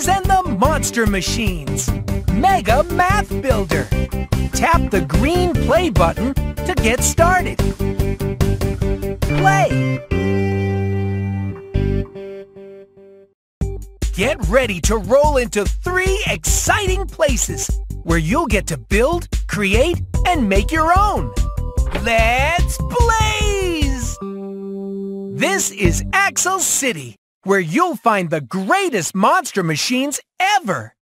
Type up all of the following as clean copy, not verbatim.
Gabby's and the Monster Machines. Mega Math Builder. Tap the green play button to get started. Play. Get ready to roll into 3 exciting places where you'll get to build, create, and make your own. Let's blaze! This is Axle City, where you'll find the greatest monster machines ever.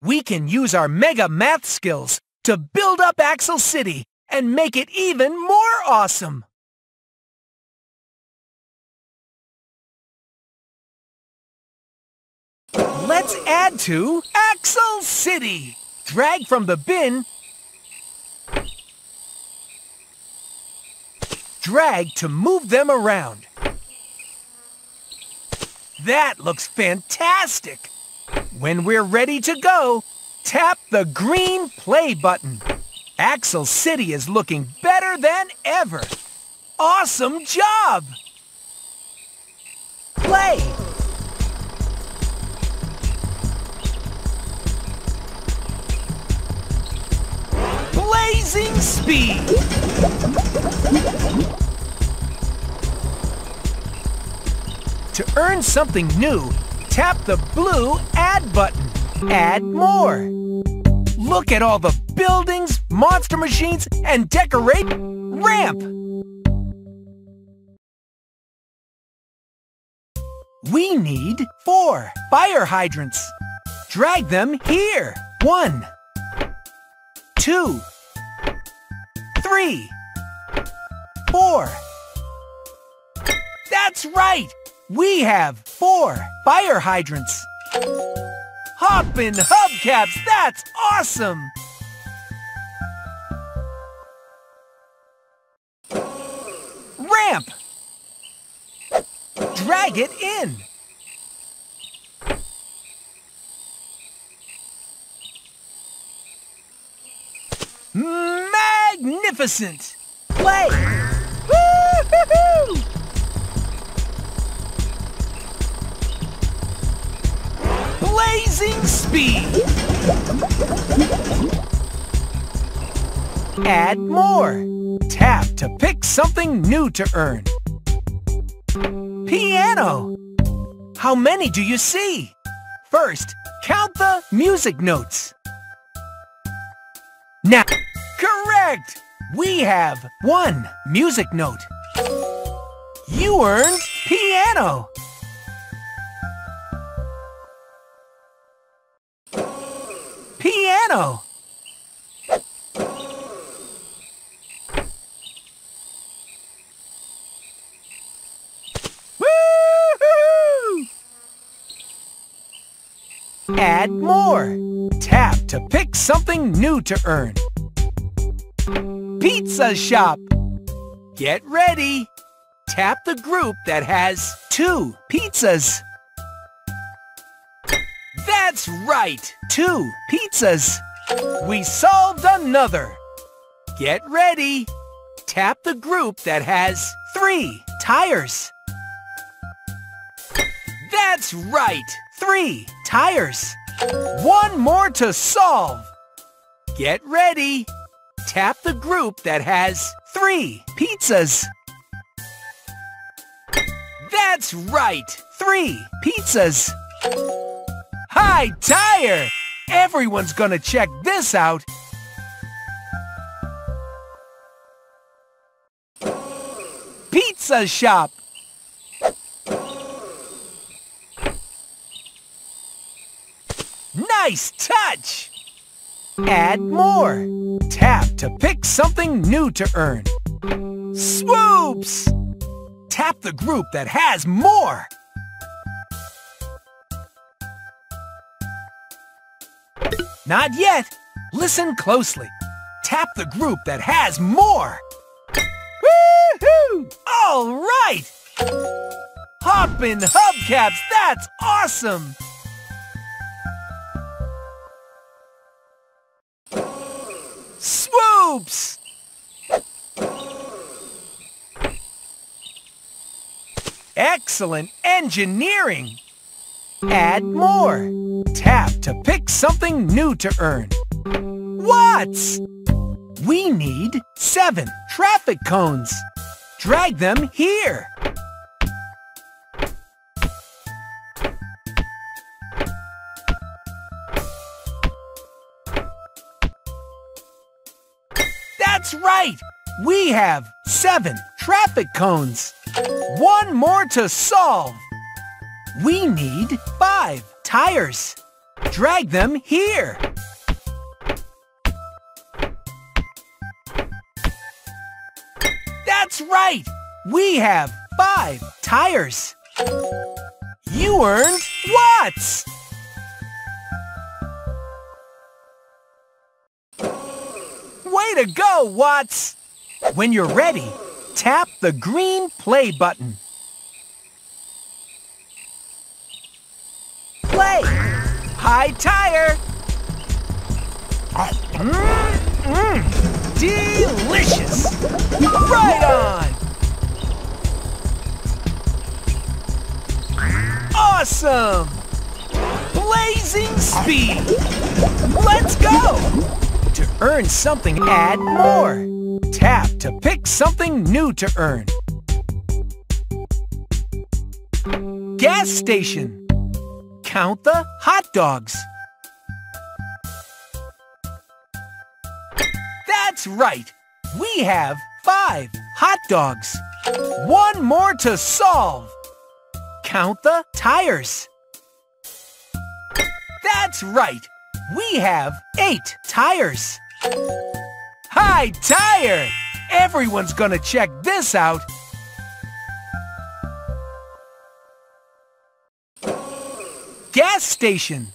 We can use our Mega Math skills to build up Axle City and make it even more awesome. Let's add to Axle City. Drag from the bin. Drag to move them around. That looks fantastic! When we're ready to go, tap the green play button. Axle City is looking better than ever. Awesome job! Play! Blazing speed! To earn something new, tap the blue Add button. Add more. Look at all the buildings, monster machines, and decorate ramp. We need 4 fire hydrants. Drag them here. 1, 2, 3, 4. That's right! We have 4 fire hydrants. Hoppin' hubcaps, that's awesome! Ramp! Drag it in. Magnificent! Play! Woo-hoo-hoo! Blazing speed! Add more. Tap to pick something new to earn. Piano! How many do you see? First, count the music notes. Now, correct! We have 1 music note. You earned piano! Piano. Woo-hoo! Add more. Tap to pick something new to earn. Pizza shop. Get ready. Tap the group that has 2 pizzas. That's right! 2 pizzas! We solved another! Get ready! Tap the group that has 3 tires. That's right! 3 tires! 1 more to solve! Get ready! Tap the group that has 3 pizzas. That's right! 3 pizzas! High tire! Everyone's gonna check this out! Pizza shop! Nice touch! Add more! Tap to pick something new to earn. Swoops! Tap the group that has more! Not yet. Listen closely. Tap the group that has more. Woo-hoo! All right! Hoppin' hubcaps, that's awesome! Swoops! Excellent engineering! Add more. tap to pick something new to earn. What's? We need 7 traffic cones. Drag them here. That's right! We have 7 traffic cones. One more to solve. We need 5 tires. Drag them here. That's right! We have 5 tires. You earned what? Way to go, Watts! When you're ready, tap the green play button. Play! High tire! Delicious! Right on! Awesome! Blazing speed! Let's go! To earn something, add more. Tap to pick something new to earn. Gas station. Count the hot dogs. That's right. We have 5 hot dogs. One more to solve. Count the tires. That's right. We have 8 tires. High tire! Everyone's gonna check this out. Gas station.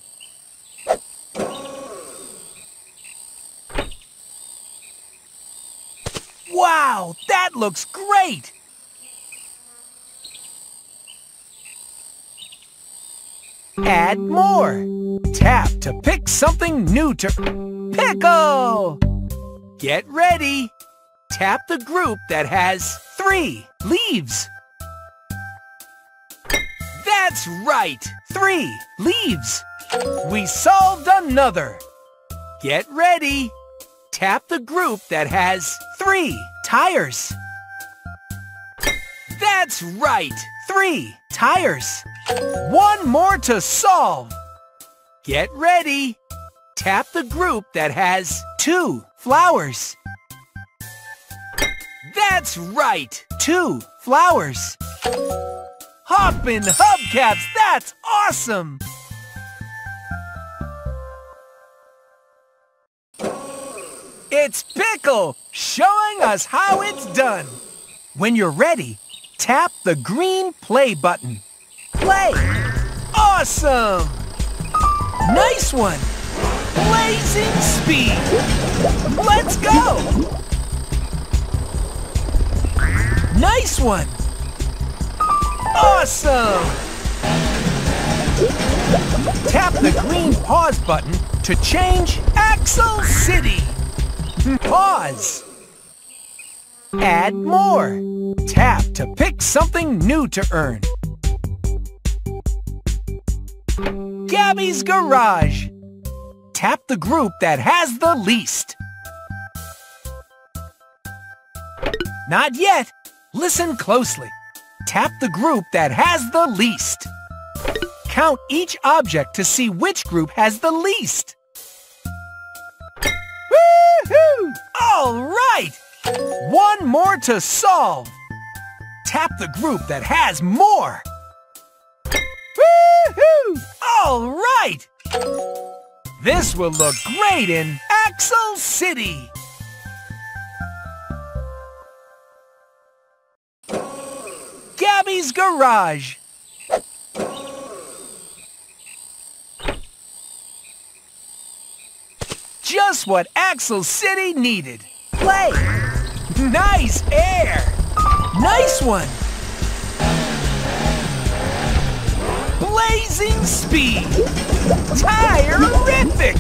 Wow, that looks great! Add more. Tap to pick something new to pickle. Get ready. Tap the group that has 3 leaves. That's right. 3 leaves. We solved another. Get ready. Tap the group that has 3 tires. That's right. 3 tires. One more to solve. Get ready! Tap the group that has 2 flowers. That's right! 2 flowers. Hoppin' hubcaps, that's awesome! It's Pickle, showing us how it's done. When you're ready, tap the green play button. Play! Awesome! Nice one! Blazing speed! Let's go! Nice one! Awesome! Tap the green pause button to change Axle City! Pause! Add more! Tap to pick something new to earn. Gabby's Garage. Tap the group that has the least. Not yet. Listen closely. Tap the group that has the least. Count each object to see which group has the least. Woohoo! All right! One more to solve. Tap the group that has more. Woohoo! All right! This will look great in Axle City! Gabby's Garage. Just what Axle City needed. Play! Nice air! Nice one! Blazing speed! Tire-rific!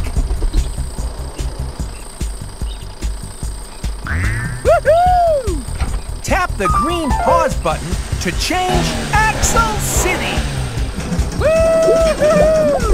Woohoo! Tap the green pause button to change Axle City! Woohoo!